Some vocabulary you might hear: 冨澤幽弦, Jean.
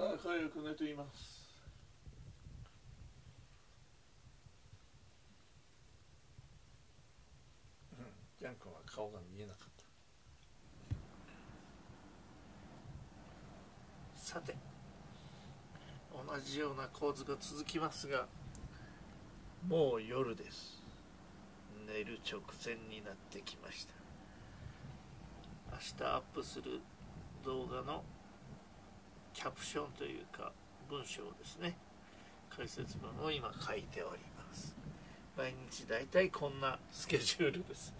中井くねと言います。ジャン君は顔が見えなかった。さて、同じような構図が続きますが、もう夜です。寝る直前になってきました。明日アップする動画のキャプションというか文章ですね、解説文を今書いております。毎日だいたいこんなスケジュールです。